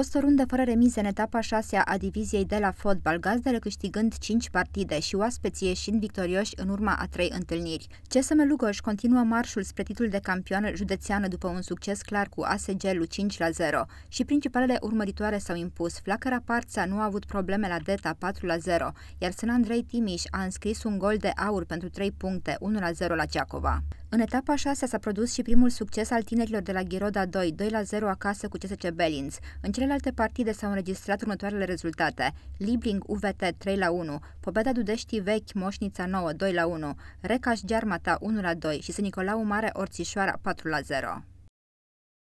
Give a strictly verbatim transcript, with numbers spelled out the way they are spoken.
fost o rundă fără remize în etapa a șasea a diviziei de la fotbal, gazdele câștigând cinci partide și oaspeții ieșind victorioși în urma a trei întâlniri. C S M Lugoj continuă marșul spre titlul de campioană județeană după un succes clar cu A S G-ul cinci la zero și principalele urmăritoare s-au impus. Flacăra Parța nu a avut probleme la Deta patru la zero, iar Săn Andrei Timiș a înscris un gol de aur pentru trei puncte, unu la zero la Ceacova. În etapa a șasea s-a produs și primul succes al tinerilor de la Ghiroda doi, doi la zero acasă cu C S C Belinț. În celelalte partide s-au înregistrat următoarele rezultate: Libring U V T trei la unu, Pobeda Dudești Vechi Moșnița nouă, doi la unu, Recaș Giarmata unu la doi și Sănicolau Mare Orțișoara patru la zero.